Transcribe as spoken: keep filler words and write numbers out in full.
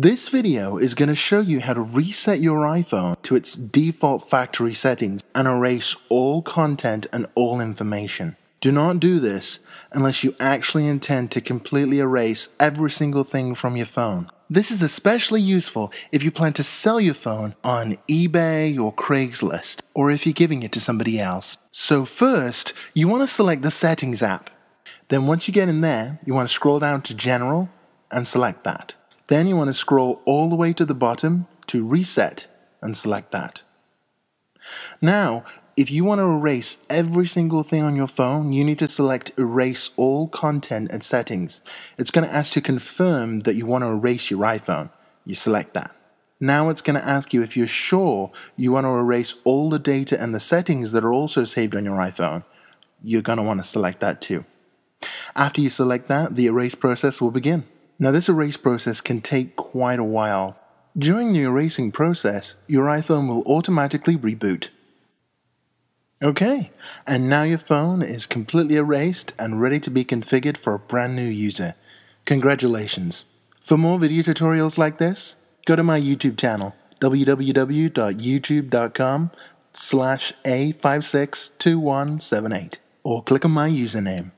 This video is going to show you how to reset your iPhone to its default factory settings and erase all content and all information. Do not do this unless you actually intend to completely erase every single thing from your phone. This is especially useful if you plan to sell your phone on eBay or Craigslist, or if you're giving it to somebody else. So first, you want to select the Settings app. Then once you get in there, you want to scroll down to General and select that. Then you want to scroll all the way to the bottom to Reset and select that. Now, if you want to erase every single thing on your phone, you need to select Erase All Content and Settings. It's going to ask you to confirm that you want to erase your iPhone. You select that. Now it's going to ask you if you're sure you want to erase all the data and the settings that are also saved on your iPhone. You're going to want to select that too. After you select that, the erase process will begin. Now, this erase process can take quite a while. During the erasing process, your iPhone will automatically reboot. Okay, and now your phone is completely erased and ready to be configured for a brand new user. Congratulations! For more video tutorials like this, go to my YouTube channel, w w w dot youtube dot com slash a five six two one seven eight, or click on my username.